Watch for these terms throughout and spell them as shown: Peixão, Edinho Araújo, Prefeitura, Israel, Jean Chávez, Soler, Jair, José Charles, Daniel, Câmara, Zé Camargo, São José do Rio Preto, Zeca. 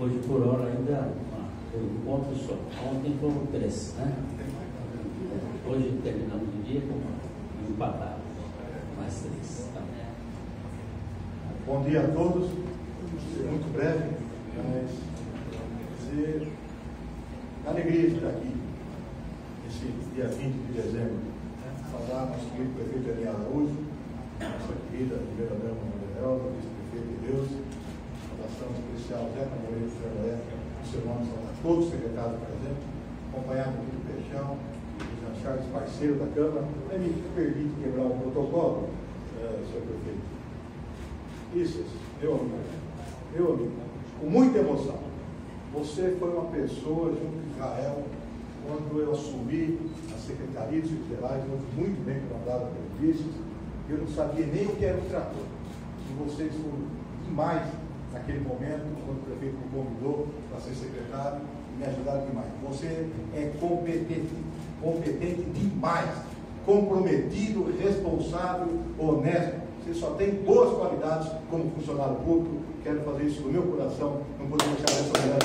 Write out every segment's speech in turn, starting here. hoje por hora ainda foi um ponto só. Ontem foram 3, né? Hoje terminamos o dia com empatado, mais 3. Tá? Bom dia a todos. Muito breve, mas a alegria de estar aqui, esse dia 20 de dezembro, falar nosso querido prefeito Edinho Araújo, nossa querida primeira-dama Daniel, vice-prefeito de Deus, saudação especial Zé Camargo e Ferreira, observamos a todos os secretários presentes, acompanhado do Peixão, do Jean Chávez, parceiro da Câmara. Não me permite quebrar o protocolo, senhor prefeito. Isso, meu amigo, com muita emoção. Você foi uma pessoa, junto com Israel, quando eu assumi a Secretaria de Serviços Gerais, muito bem comandada pelos vices, eu não sabia nem o que era um trator. E vocês foram demais naquele momento, quando o prefeito me convidou para ser secretário, me ajudaram demais. Você é competente demais, comprometido, responsável, honesto. Você só tem boas qualidades como funcionário público. Quero fazer isso do meu coração, não vou deixar essa verdade.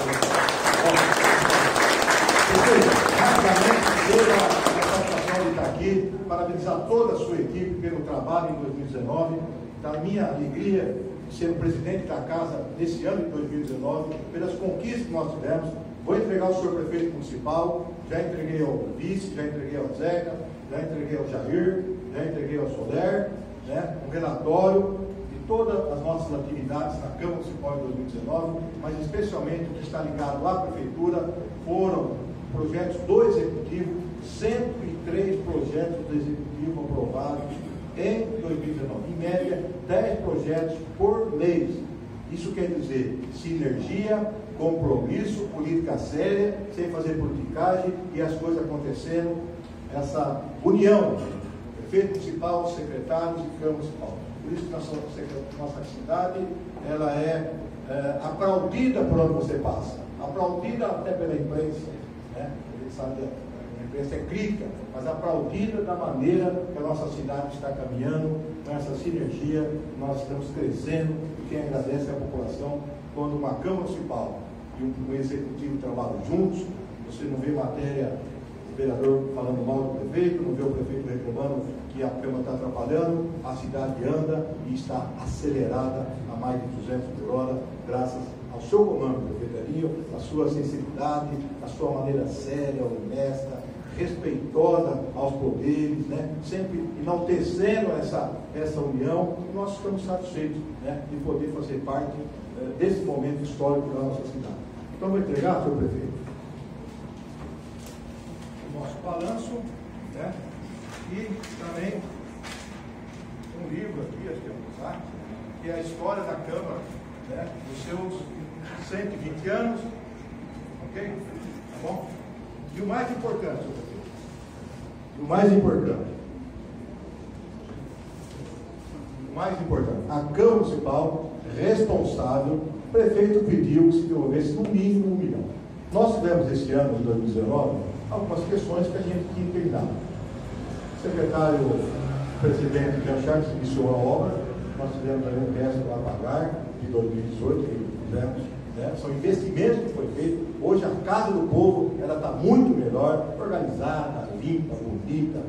Rapidamente, eu a satisfação de estar aqui, parabenizar toda a sua equipe pelo trabalho em 2019, da minha alegria de ser o presidente da casa desse ano de 2019, pelas conquistas que nós tivemos. Vou entregar ao senhor prefeito municipal, já entreguei ao vice, já entreguei ao Zeca, já entreguei ao Jair, já entreguei ao Soler, né, um relatório de todas as nossas atividades na Câmara Municipal de 2019, mas especialmente o que está ligado à Prefeitura, foram projetos do Executivo, 103 projetos do Executivo aprovados em 2019, em média 10 projetos por mês. Isso quer dizer sinergia, compromisso, política séria, sem fazer politicagem e as coisas acontecendo, essa união. Prefeito municipal, secretários e Câmara municipal. Por isso que nossa cidade, ela é aplaudida por onde você passa, aplaudida até pela imprensa, né? A gente sabe que a imprensa é crítica, mas aplaudida da maneira que a nossa cidade está caminhando, com essa sinergia, nós estamos crescendo, e quem agradece é a população, quando uma Câmara municipal e um executivo trabalham juntos, você não vê matéria vereador falando mal do prefeito, não vê o prefeito reclamando que a Câmara está atrapalhando, a cidade anda e está acelerada a mais de 200 por hora, graças ao seu comando, prefeito Edinho, à sua sensibilidade, à sua maneira séria, honesta, respeitosa aos poderes, né? Sempre enaltecendo essa união, e nós ficamos satisfeitos, né, de poder fazer parte desse momento histórico da nossa cidade. Então, vou entregar, senhor prefeito, nosso balanço, né? E também um livro aqui, acho que é um saco, que é a história da Câmara, né, dos seus 120 anos, ok? Tá bom? E o mais importante, o mais importante, a Câmara Municipal responsável, o prefeito pediu que se devolvesse no mínimo 1 milhão. Nós tivemos este ano, em 2019, algumas questões que a gente tinha que lidar. O secretário-presidente Jean Chávez iniciou a obra, nós tivemos também um déficit a pagar de 2018, que fizemos, né? São investimentos que foi feito. Hoje a Casa do Povo está muito melhor, organizada, limpa, bonita,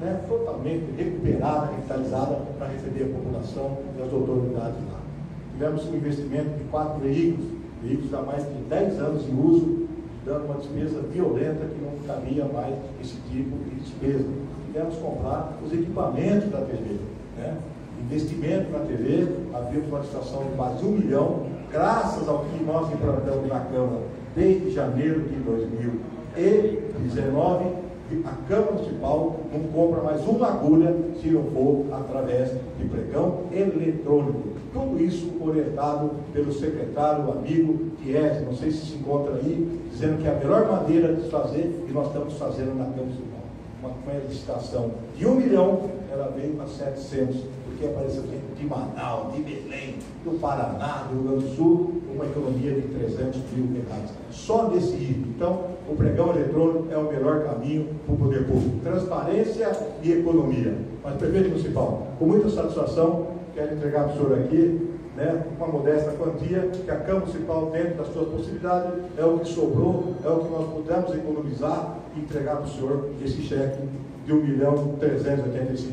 né? Totalmente recuperada, revitalizada para receber a população e as autoridades lá. Tivemos um investimento de 4 veículos há mais de 10 anos em uso, dando uma despesa violenta que não cabia mais esse tipo de despesa. Tivemos que comprar os equipamentos da TV, né? Investimento na TV, abrimos uma licitação de quase 1 milhão, graças ao que nós implantamos na Câmara desde janeiro de 2019, a Câmara Municipal não compra mais uma agulha se não for através de pregão eletrônico. Tudo isso orientado pelo secretário, amigo, que é, não sei se se encontra aí, dizendo que é a melhor maneira de fazer, e nós estamos fazendo na Câmara Municipal. Uma licitação de 1 milhão, ela veio para 700, porque apareceu gente de Manaus, de Belém, do Paraná, do Rio Grande do Sul, uma economia de 300 mil reais. Só nesse item. Então, o pregão eletrônico é o melhor caminho para o poder público. Transparência e economia. Mas, prefeito municipal, com muita satisfação, quero entregar para o senhor aqui né, com uma modesta quantia, que a Câmara Municipal, dentro das suas possibilidades, é o que sobrou, é o que nós pudemos economizar e entregar para o senhor esse cheque de R$1.385.000.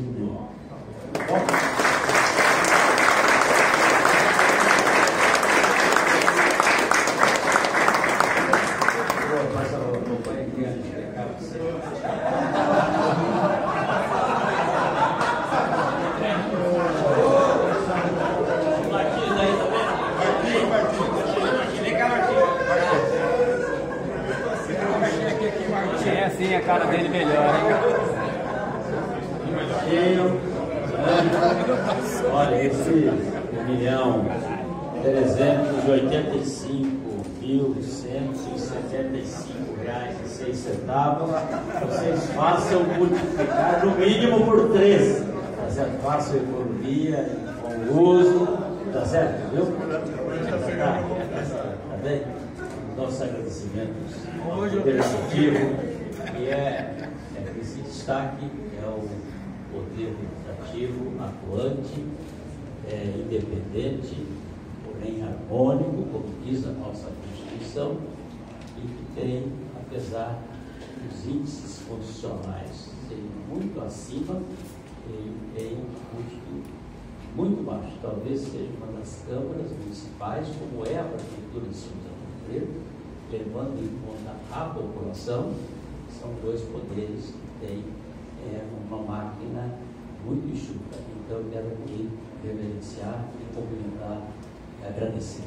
Vocês façam multiplicar no mínimo por 3, tá certo? Façam economia com uso, tá certo? Viu? Tá bem? Nossos agradecimentos executivo, que é esse destaque, é o poder legislativo atuante, independente, porém harmônico, como diz a nossa Constituição, e que tem, apesar os índices constitucionais serem muito acima, ele tem um custo muito baixo. Talvez seja uma das câmaras municipais, como é a Prefeitura de São José do Rio Preto, levando em conta a população, são dois poderes que têm uma máquina muito enxuta. Então, eu quero aqui reverenciar e cumprimentar e agradecer.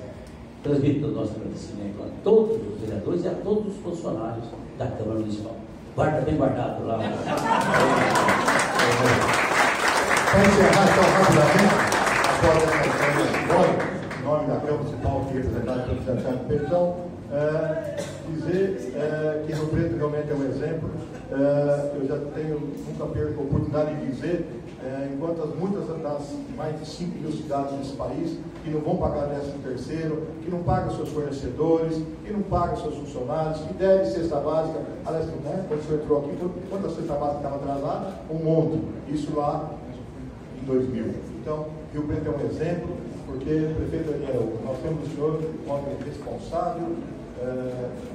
Transmito o nosso agradecimento a todos os vereadores e a todos os funcionários da Câmara Municipal. Guarda bem guardado lá. Para encerrar só rapidamente, após a questão em nome da Câmara Municipal, que é representada pelo José Charles Peixão, dizer que Rio Preto realmente é um exemplo. Eu já nunca perco a oportunidade de dizer, enquanto muitas das mais de 5.000 cidades desse país que não vão pagar 13º, que não pagam seus fornecedores, que não pagam seus funcionários, que devem cesta básica, aliás, né, quando o senhor entrou aqui, quando a cesta básica estava atrasada, um monte, isso lá em 2000. Então, Rio Preto é um exemplo, porque, prefeito Daniel, nós temos o senhor um homem responsável,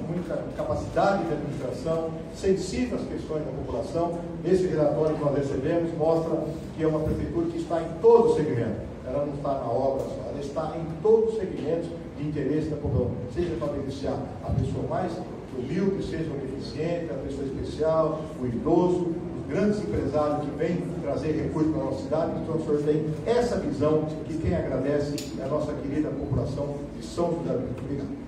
muita capacidade de administração, sensível às questões da população. Esse relatório que nós recebemos mostra que é uma prefeitura que está em todo o segmento. Ela não está na obra só, ela está em todos os segmentos de interesse da população, seja para beneficiar a pessoa mais humilde, seja o deficiente, a pessoa especial, o idoso, os grandes empresários que vêm trazer recursos para a nossa cidade. Então, o senhor tem essa visão que quem agradece é a nossa querida população de São José do Rio Preto.